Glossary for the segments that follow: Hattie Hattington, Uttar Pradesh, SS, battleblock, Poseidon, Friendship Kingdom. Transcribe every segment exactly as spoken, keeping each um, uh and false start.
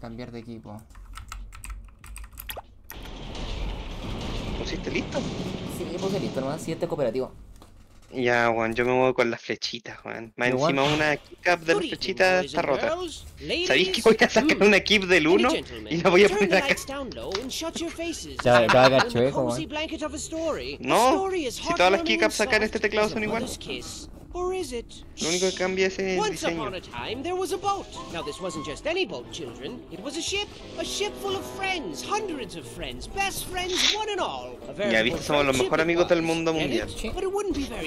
cambiar de equipo. ¿Pusiste listo? Sí, puse listo nomás, si este es cooperativo. Ya, Juan, yo me muevo con las flechitas, Juan. Más encima una keycap de las flechitas está rota. ¿Sabéis que voy a sacar una keep del uno y la voy a poner acá? Ya, me caga chueco, Juan. No, si todas las keycaps acá en este teclado son iguales. Lo único que cambia es el diseño. Ya viste, somos los mejores amigos del mundo mundial.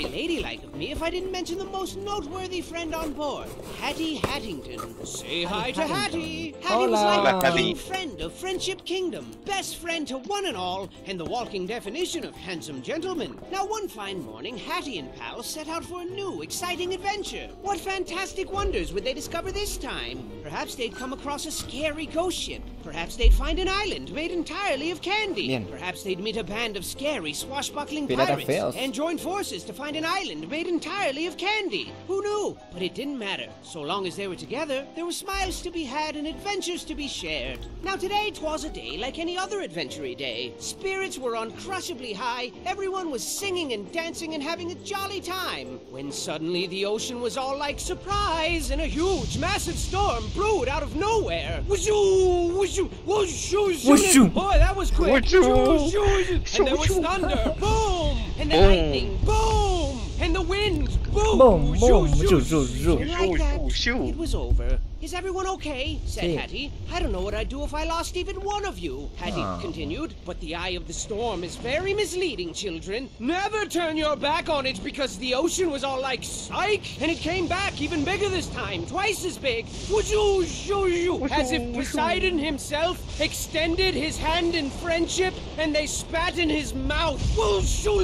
Very ladylike of me if I didn't mention the most noteworthy friend on board, Hattie Hattington. Say hi to Hattie. Hattie was like a new friend of Friendship Kingdom, best friend to one and all, and the walking definition of handsome gentleman. Now one fine morning, Hattie and pal set out for a new, exciting adventure. What fantastic wonders would they discover this time? Perhaps they'd come across a scary ghost ship. Perhaps they'd find an island made entirely of candy. Bien. Perhaps they'd meet a band of scary, swashbuckling Pirata pirates and join forces to find an island made entirely of candy. Who knew? But it didn't matter. So long as they were together, there were smiles to be had and adventures to be shared. Now today, 'twas a day like any other adventury day. Spirits were uncrushably high. Everyone was singing and dancing and having a jolly time. When suddenly the ocean was all like surprise, and a huge, massive storm brewed out of nowhere. Wazoo! Wazoo! Wazoo! Wazoo! Boy, that was quick. Wazoo! And there was thunder. Boom! And then lightning. Boom! And the wind! Boom! Boom! Boom! Shoo! Shoo! Shoo! Like that, it was over. Is everyone okay? Said Hattie. I don't know what I'd do if I lost even one of you. Hattie oh. continued. But the eye of the storm is very misleading, children. Never turn your back on it because the ocean was all like psych, and it came back even bigger this time, twice as big. Wazoo, shoo, as if Poseidon himself extended his hand in friendship, and they spat in his mouth. Boy,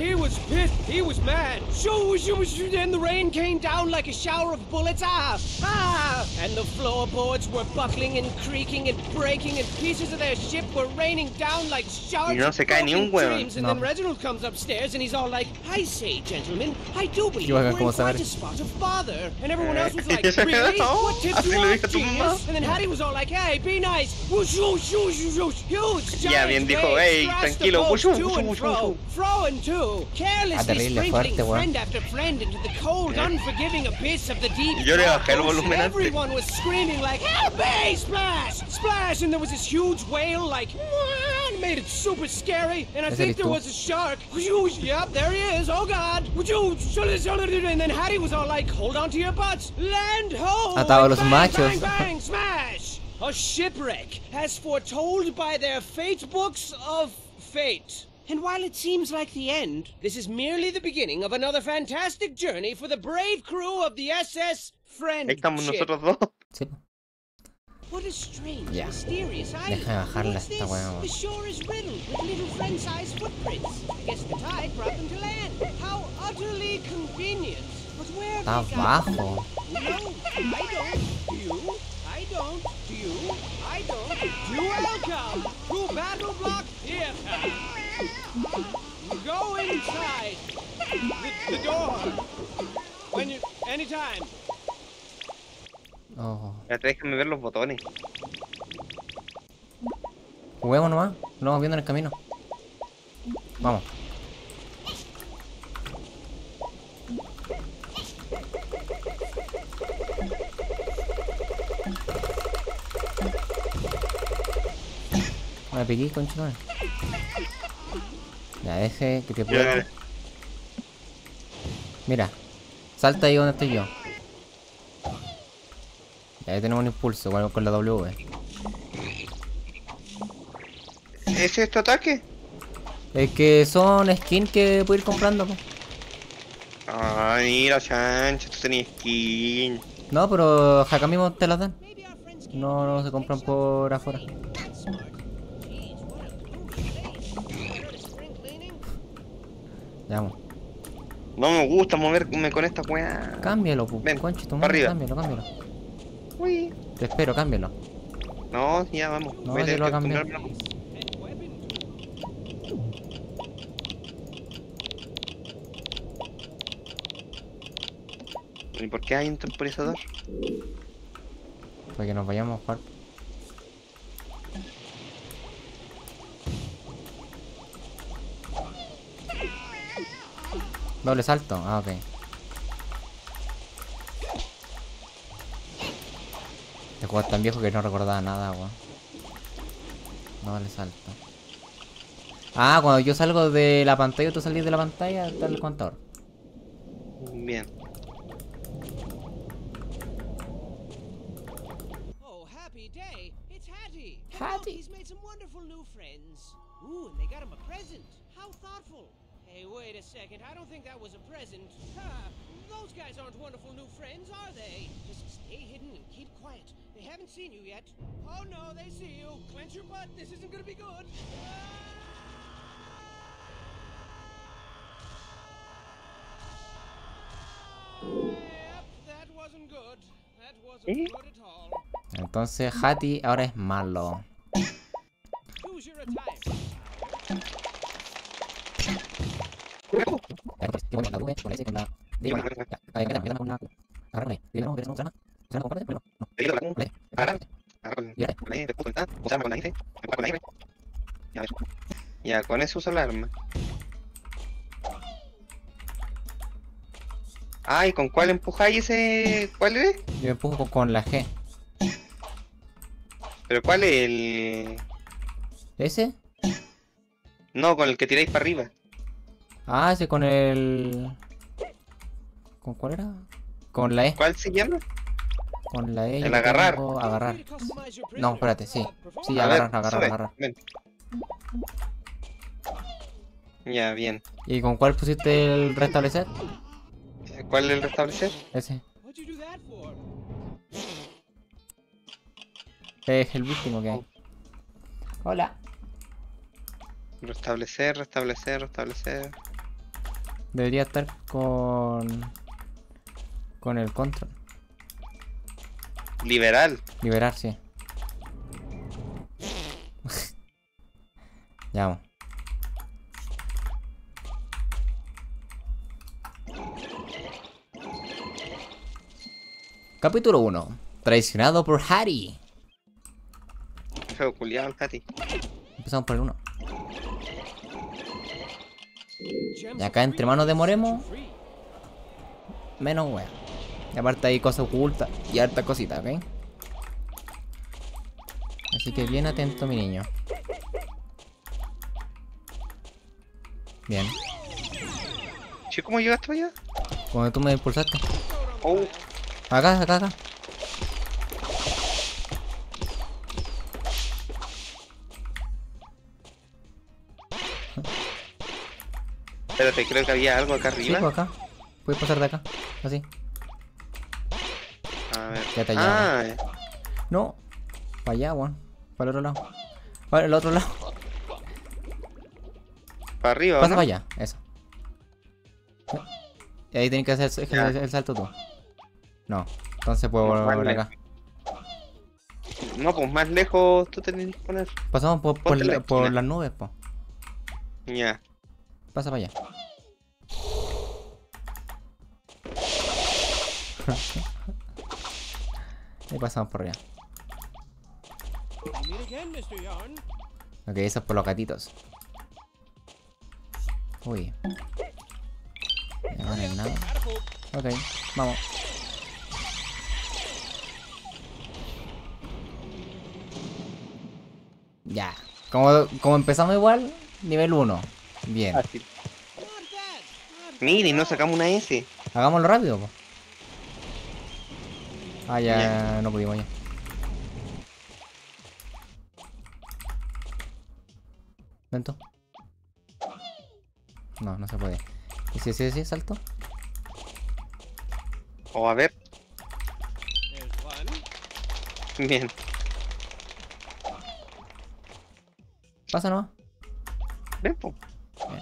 he was pissed. He was mad. Shoo, shoo, shoo, and the rain came down like a shower of bullets, ah, ah! And the floorboards were buckling and creaking and breaking, and pieces of their ship were raining down like shards no se cae ni un huevo. And no. Then Reginald comes upstairs and he's all like, I say, gentlemen, I do believe we're in quite a spot of bother. And everyone else was like, really? What tips you off, genius? And then Hattie was all like, hey, be nice. Whoosh, whoosh, whoosh, huge, giant waves thrust the boats to and fro, fro and to, carelessly sprinkling friend after friend into the cold, unforgiving abyss of the yo le bajé el volumen antes. ¿Es eres tú? Atado a los machos. A shipwreck, as foretold by their fate books of fate. And while it seems like the end, this is merely the beginning of another fantastic journey for the brave crew of the S S Friendship. What a strange, yeah. mysterious island. What's this? The shore is riddled with little friend-sized footprints. I guess the tide brought them to land. How utterly convenient. But where have they gone? No, I don't. Do you? I don't. Do you? I don't. You welcome to Battle Block Theater. Go inside the, the door when you anytime. Oh. Déjame ver los botones. Juguemos nomás, nos vamos viendo en el camino. Vamos. Me pegué con chino. Ya, deje que te pueda. Mira, salta ahí donde estoy yo. Ya, ahí tenemos un impulso con, con la W. ¿Ese es tu ataque? Es que son skins que puedo ir comprando. Pues. Ay, mira, Sancho, tú tenías skin. No, pero acá mismo te las dan. No, no se compran por afuera. Vamos. No me gusta moverme con esta weá. Cámbialo, pu. Ven, conche, toma. Arriba. Cámbialo, cámbialo. Uy. Te espero, cámbialo. No, ya vamos. No, voy a tener que acostumbrarme. ¿Y por qué hay un temporizador? para que nos vayamos a jugar. Doble salto, ah, ok. Este juego es tan viejo que no recordaba nada, weón. Doble salto. Ah, cuando yo salgo de la pantalla, tú salís de la pantalla, está el contador. Bien. Oh, happy day. It's Hattie. Hattie. He's made some wonderful new friends. Ooh, and they got him a present. How thoughtful. Hey, wait a second. I don't think that was a present. Ha! Those guys aren't wonderful new friends, are they? Just stay hidden and keep quiet. They haven't seen you yet. Oh no, they see you. Clench your butt. This isn't gonna be good. Ah! Entonces Hattie ahora es malo. Ya con eso usa el arma. Ay, ah, ¿con cuál empujáis ese? ¿Cuál es? Yo empujo con la G. ¿Pero cuál es el...? ¿Ese? No, con el que tiráis para arriba. Ah, ese con el... ¿Con cuál era? Con la E. ¿Cuál se llama? Con la E. El agarrar. Agarrar. No, espérate, sí. Sí, agarrar, agarrar, agarrar. Ya, bien. ¿Y con cuál pusiste el restablecer? ¿Cuál es el restablecer? Ese. Es el último que hay. Hola. Restablecer, restablecer, restablecer. Debería estar con... Con el control. Liberal. Liberar, sí. Ya vamos. Capítulo uno. Traicionado por Hattie. Culiado el Hattie. Empezamos por el uno. Y acá entre manos de Moremo. Menos wea. Y aparte hay cosas ocultas y hartas cositas, ¿ok? Así que bien atento, mi niño. Bien. ¿Sí, cómo llegaste allá? Cuando tú me impulsaste. Oh. Acá, acá, acá. Espérate, creo que había algo acá arriba. Sí, pues acá. Puedes pasar de acá. Así. A ver. Ya te llevo. Ah, eh. No. Para allá, weón. Para el otro lado. Para el otro lado. Para arriba, pasa, ¿no? Para allá. Eso. Y ahí tenés que hacer el, el, el salto tú. No, entonces puedo volver acá. No, pues más lejos tú tenés que poner. Pasamos por, por, la, por las nubes, po. Ya. Yeah. Pasa para allá. Y pasamos por allá. Ok, eso es por los gatitos. Uy. No hay nada. Ok, vamos. Ya, como, como empezamos igual, nivel uno. Bien. Fácil. Mire, no sacamos una S. Hagámoslo rápido, po. Ah, ya, ya no pudimos ya. Lento. No, no se puede. ¿Y si ese, ese salto? O oh, a ver. Bien. Pasa nomás. Ven, po. Bien.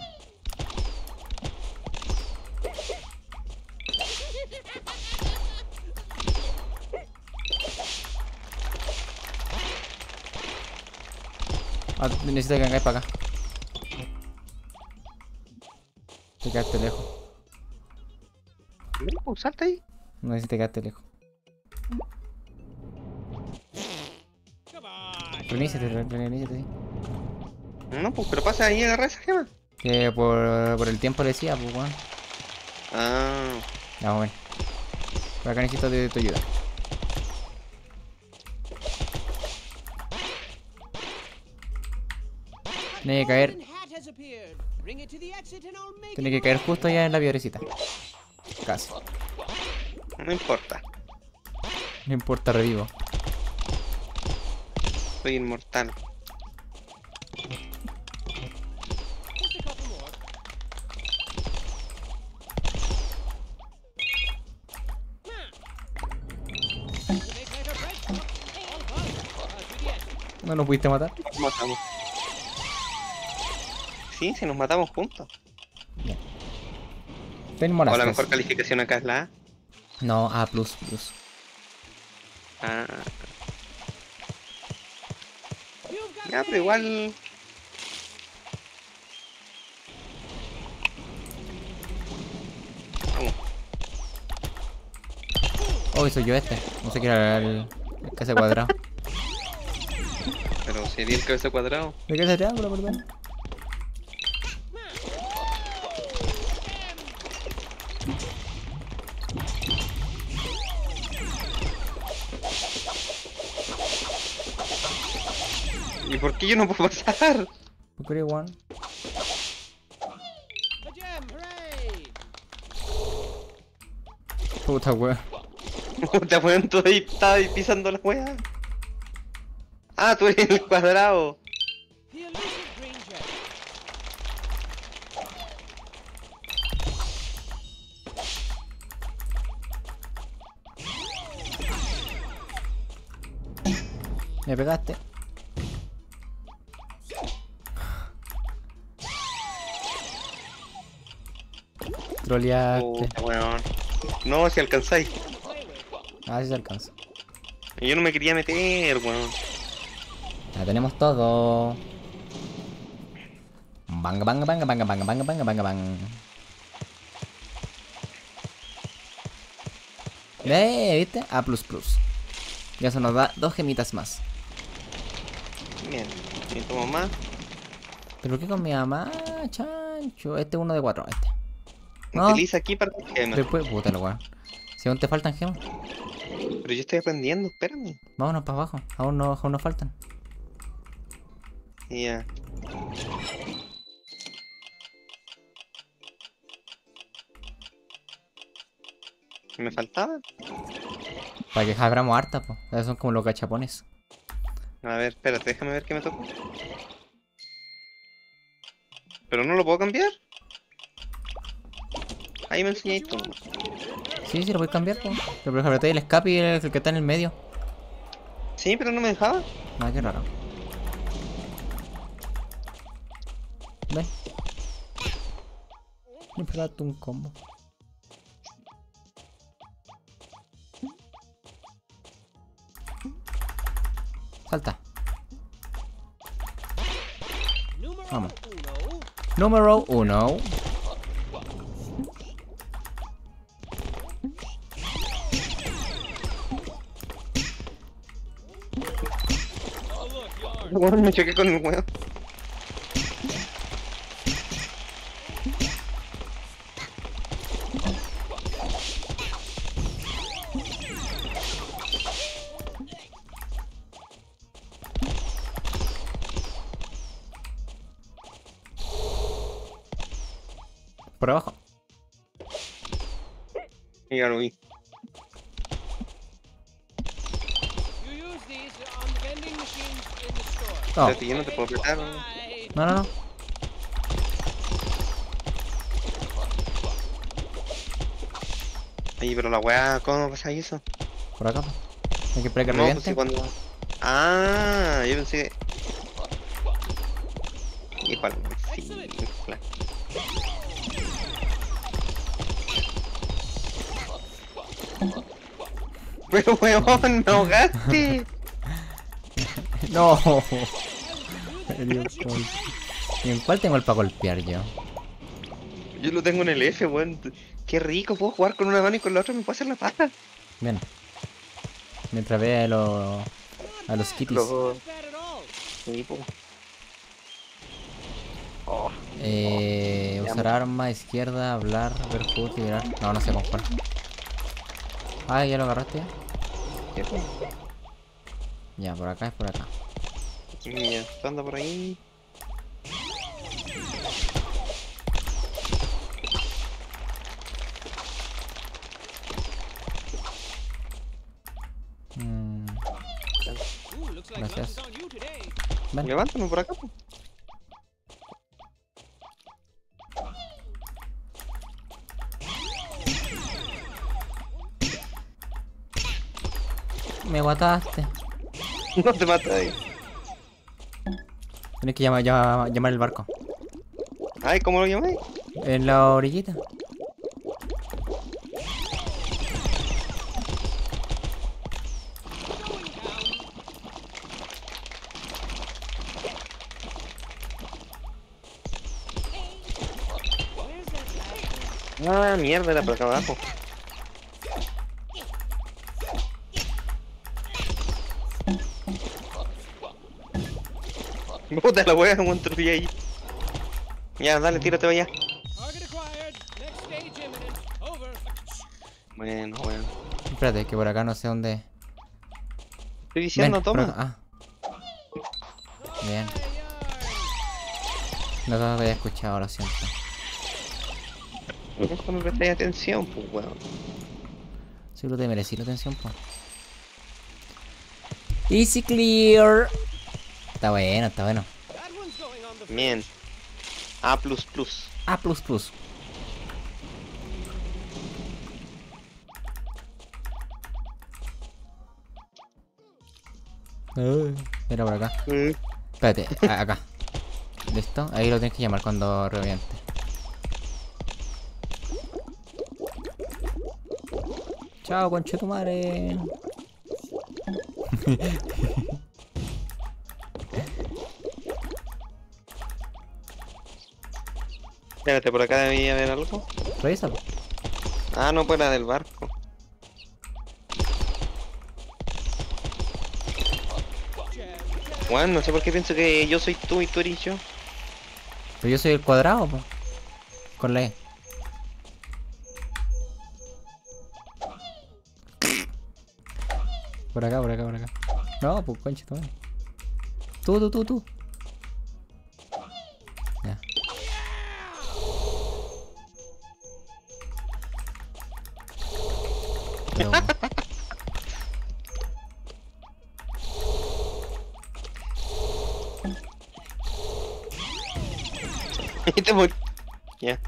Ah, necesito que vengáis para acá. Te quedaste lejos. Ven, po, salta ahí. No necesito quedarte lejos. Reiníciate, reiníciate. No, pues, pero pasa ahí y agarra esa gema. Que por, por el tiempo le decía, pues, weón. Ah. Ya, bueno. Por acá necesito de tu ayuda. Tiene que caer. Tiene que caer justo allá en la piedrecita. Casi. No importa. No importa, revivo. Soy inmortal. ¿No nos pudiste matar? Nos matamos. Sí, si nos matamos juntos. Bien. Tenemos las. O la mejor calificación acá es la A. No, A plus plus. Ah. Ya, pero igual. Vamos. Oh, soy yo este. No sé qué era el, el cabeza cuadrado. Pero sería el cabeza cuadrado. ¿De qué se te habla, perdón? ¿Y por qué yo no puedo pasar? Porque eres one. Puta wea. Puta wea, estoy pisando la wea. Ah, tú eres el cuadrado. Me pegaste. Troleaste. Oh, weón. No, si alcanzáis. Ah, si se alcanza. Yo no me quería meter, weón. Ya tenemos todo. Banga, banga, banga, banga, banga, banga, banga, banga, banga. Eh, ¿viste? A plus plus. Ya se nos da dos gemitas más. Bien, ¿y tu mamá? ¿Pero qué con mi mamá, chancho? Este es uno de cuatro, este. No. Utiliza aquí para tus gemas. Después, puta la weón. Si aún te faltan gemas. Pero yo estoy aprendiendo, espérame. Vámonos para abajo, aún no, aún nos faltan. Ya. Yeah. ¿Me faltaba? Para que abramos harta, po. Esos son como los cachapones. A ver, espérate, déjame ver qué me toca. ¿Pero no lo puedo cambiar? Ahí me enseñáis tú. Sí, sí, lo puedes cambiar, po. Pero apretáis el escape y el que está en el medio. Sí, pero no me dejaba. Ah, qué raro. Ven. Me pegaste un combo. Salta. Vamos. Número uno. Me choqué con el huevo. Por abajo. Ya lo vi. No. Pero yo no te puedo apretar. No, no, no. Ay, pero la weá, ¿cómo pasa eso? Por acá. Hay que esperar que reviente. No, pues sí, cuando... Ah, yo pensé que... Igual, sí, claro. Pero weón, me ahogaste. No. ¿Y en cuál tengo el para golpear yo? Yo lo tengo en el F, weón. Qué rico, puedo jugar con una mano y con la otra me puedo hacer la pata. Bien. Mientras vea a los... a los kitties. Los... equipo. Oh, eh, oh, usar arma, izquierda, hablar, ver foot, liberar. No, no sé con cuál. Ah, ya lo agarraste ya. ¿Qué fue? Ya, por acá es por acá. Mira, anda por ahí. Mm. Gracias. Ven. Levántame por acá, po. Me mataste. No te maté. Tienes que llamar, llamar, llamar el barco. Ay, ¿cómo lo llamé? En la orillita. Ah, mierda, era por acá abajo. Puta la wea, un truquillo ahí. Ya, dale, tírate para allá. Bueno, bueno. Espérate, que por acá no sé dónde. Estoy diciendo, ven, toma. Ah. Bien. No te había escuchado, lo siento. No me prestáis atención, pues, weón. Sí, lo te merecí la atención, pues. Easy clear. Está bueno, está bueno. Bien. A plus plus. A plus plus. Uh, mira por acá. Uh. Espérate, acá. Listo, ahí lo tienes que llamar cuando reviente. Chao, conchetumare. Espérate, por acá debía haber algo. Revisa. Ah, no, fuera del barco. Bueno, no sé por qué pienso que yo soy tú y tú eres yo. Pero yo soy el cuadrado, po. Con la E. Por acá, por acá, por acá. No, pues concha, toma. Tú, tú, tú, tú. Pero... y te voy. Ya.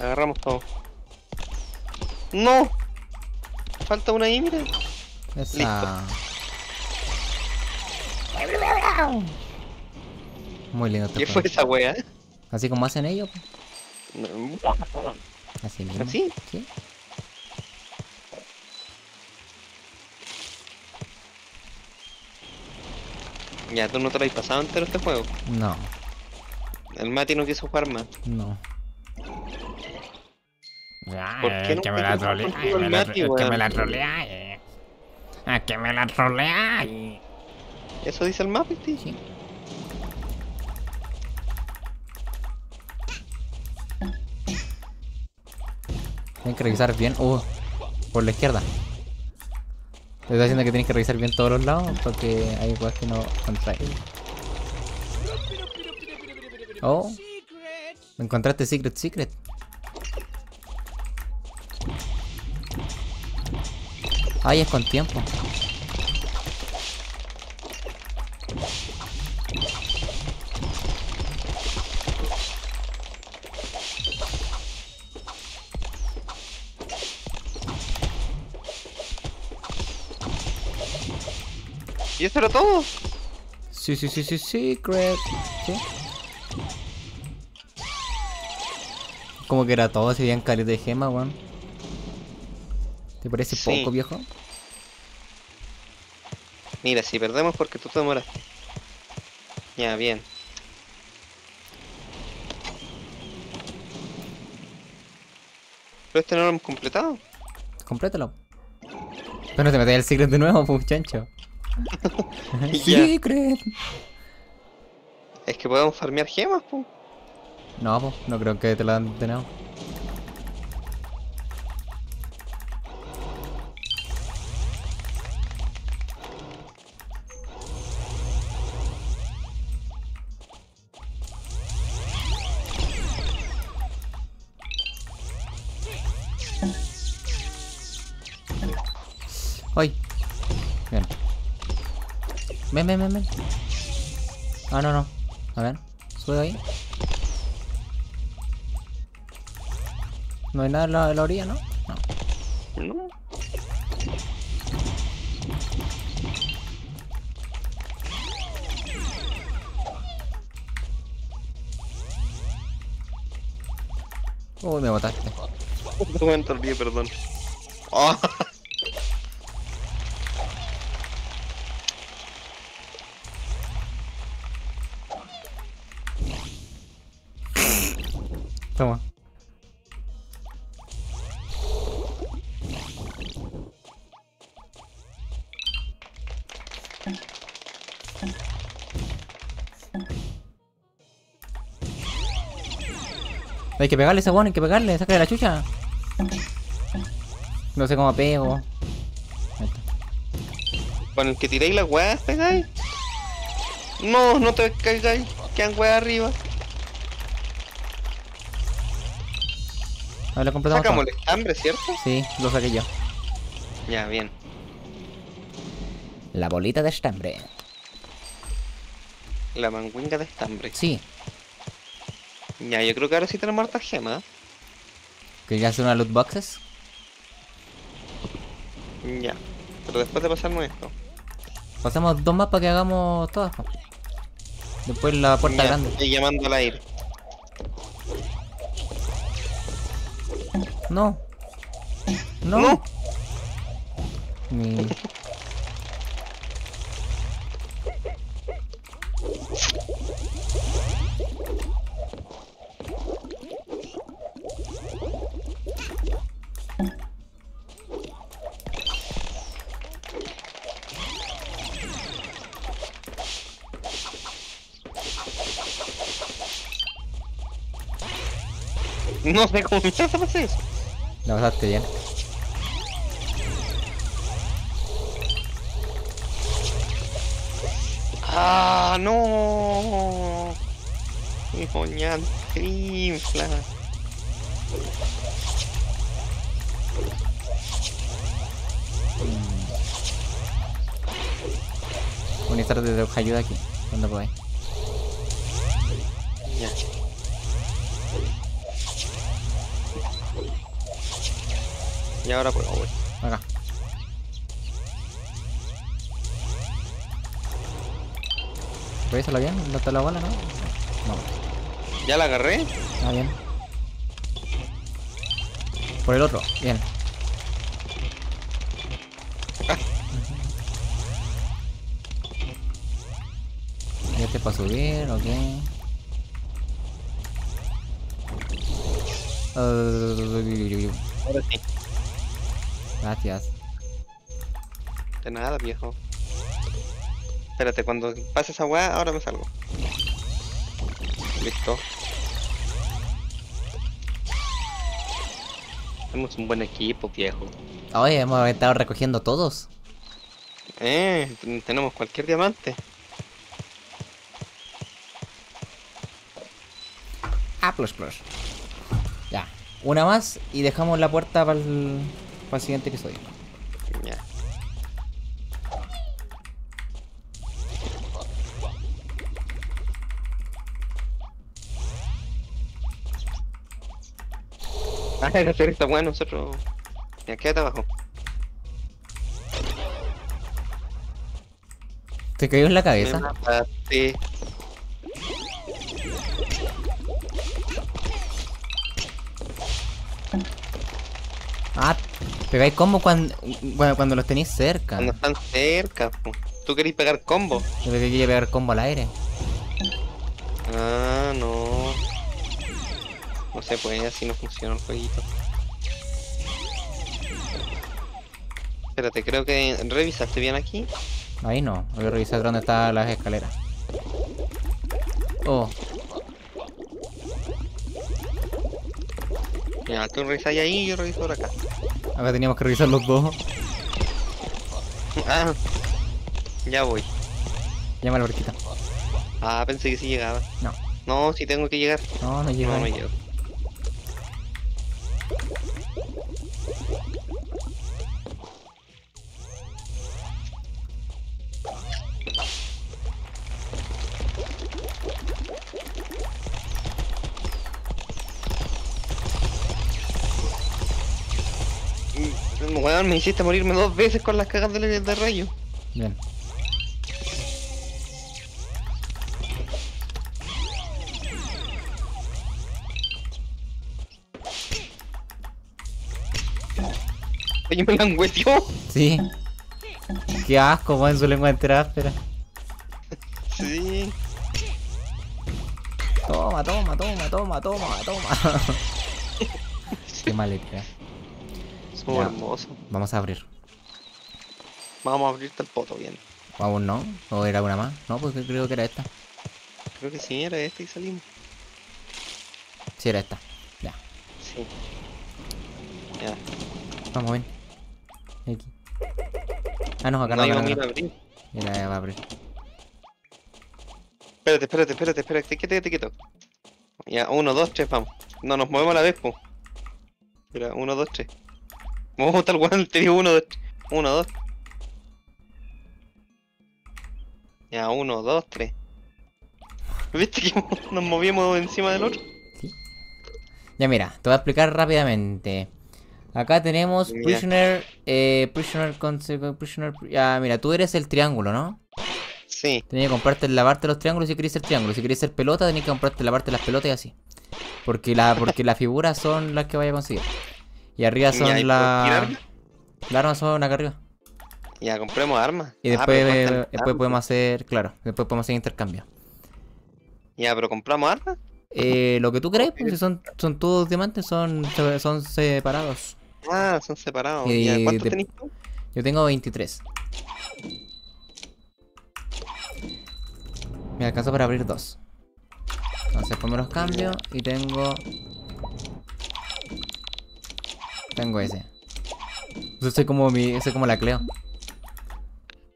Agarramos todo. ¡No! Falta una ahí, mira. Esa. Listo. Muy lindo. ¿Qué fue esa wea? Así como hacen ellos, pues. Así mismo. ¿Así? Sí. Ya, ¿tú no te lo has pasado entero este juego? No. El Mati no quiso jugar más. No. ¿Por qué no? Que me la trolea, que me la trolea, que me la trolea. Eso dice el mapa, tío. Sí. Tienes que revisar bien, uh, por la izquierda. Te estoy diciendo que tienes que revisar bien todos los lados porque hay cosas que no contrae. Oh, encontraste Secret Secret. Ay, es con tiempo. ¿Y eso era todo? Sí, sí, sí, sí, secret. ¿Sí? Como que era todo, se veían caletas de gema, weón. ¿Te parece sí. poco, viejo? Mira, si perdemos porque tú te demoraste. Ya, bien. Pero este no lo hemos completado. Complétalo. Pero no te metas el secret de nuevo, pues, chancho. Secret. Es que podemos farmear gemas, pues. No, pues, no creo que te la dan de nuevo. ¡Ay! Bien. Ven, ven, ven, ven. Ah, no, no. A ver. Sube ahí. No hay nada en la, en la orilla, ¿no? No. No. Uy, me mataste. Un momento al día, perdón. Oh. Toma. Hay que pegarle a ese weón, hay que pegarle, saca de la chucha. No sé cómo pego. Con el que tiréis las weas, pegáis. No, no te caigáis, quedan weas arriba. A ver, lo sacamos todo. El estambre, ¿cierto? Sí, lo saqué yo. Ya, bien. La bolita de estambre. La manguinga de estambre. Sí. Ya, yo creo que ahora sí tenemos hartas gemas. ¿Querías hacer una loot boxes? Ya. Pero después de pasarnos esto. Pasamos dos más para que hagamos todas. Después la puerta ya, grande. Estoy llamando al aire. No. No. No. Ni... No sé cómo me estás haciendo eso. La pasaste bien. Ah, no. Mi coñan trinfla. Buenas tardes, de ayuda aquí. ¿Dónde voy? Ya. Y ahora pues, voy. Acá. ¿Revisala bien? ¿No está la bola, no? No. ¿Ya la agarré? Ah, bien. Por el otro, bien. Ya te para subir, ok. Ahora sí. Gracias. De nada, viejo. Espérate, cuando pase esa weá, ahora me salgo. Listo. Tenemos un buen equipo, viejo. Oye, hemos estado recogiendo todos. Eh, tenemos cualquier diamante. Ah, plus, plus. Ya, una más y dejamos la puerta para el... para el siguiente episodio. Ya. Yeah. Ah, el reflejo está bueno, nosotros. Ya, quédate abajo. Te cayó en la cabeza. Me mataste. Ah, pegáis combo cuando, bueno, cuando los tenéis cerca. Cuando están cerca, po. ¿Tú querés pegar combo? Yo quería pegar combo al aire. Ah, no. No se puede, así no funciona el jueguito. Espérate, creo que... ¿Revisaste bien aquí? Ahí no, voy a revisar dónde están las escaleras. Oh. Ya, tú revisáis ahí y yo reviso por acá. Ahora teníamos que revisar los dos. Ah, ya voy. Llama a la barquita. Ah, pensé que sí llegaba. No. No, sí tengo que llegar. No, no llego. No, no llego. Me hiciste morirme dos veces con las cagas de, de rayo. Bien. Oye, me la engüeteó. Sí. Qué asco, va en su lengua entera áspera. Sí. Toma, toma, toma, toma, toma, toma. Qué maleta. Muy hermoso. Vamos a abrir. Vamos a abrirte el poto bien. Vamos, no. ¿O era una más? No, porque creo que era esta. Creo que sí, era esta y salimos. Sí, era esta. Ya. Sí. Ya. Vamos, ven. Aquí. Ah, no, acá no. No, yo mira abrir. Mira, va a abrir. Espérate, espérate, espérate, espérate. Quédate, quédate, quieto. Ya, uno, dos, tres, vamos. No, nos movemos a la vez, po. Mira, uno, dos, tres. Vamos a botar el guante, uno, dos, uno, dos. Ya, uno, dos, tres. ¿Viste que nos movíamos encima del otro? Sí. Ya mira, te voy a explicar rápidamente. Acá tenemos mira. Prisoner, eh, Prisoner, Prisoner, ah, mira, tú eres el triángulo, ¿no? Sí. Tenés que comprarte, lavarte los triángulos si querés ser triángulo. Si querés ser pelota, tenés que comprarte, lavarte las pelotas y así. Porque la, porque las figuras son las que vayas a conseguir. Y arriba son ya, ¿y la... las armas son acá arriba. Ya, compremos armas. Y después, ah, eh, después armas. podemos hacer... Claro, después podemos hacer intercambio. Ya, pero ¿compramos armas? Eh, lo que tú crees, porque son, son todos diamantes, son, son separados. Ah, son separados. Y, ¿cuántos de... tenés tú? Yo tengo veintitrés. Me alcanzó para abrir dos. Entonces pongo los cambios y tengo... Tengo ese. Yo soy como mi. Soy como la Cleo.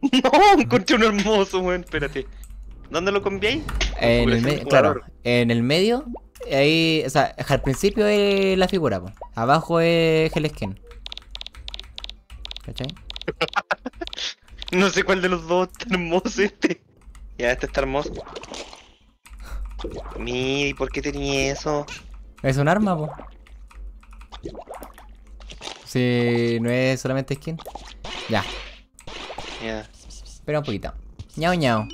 No, encontré un hermoso, weón. Espérate. ¿Dónde lo cambiáis? En el medio. Claro. En el medio. Ahí. O sea, al principio es la figura, po. Abajo es el skin. ¿Cachai? No sé cuál de los dos está hermoso este. Ya, este está hermoso. Mira, ¿y por qué tenía eso? Es un arma, po. Si sí, no es solamente skin. Ya. Ya. Yeah. Espera un poquito. Ñao, ñao.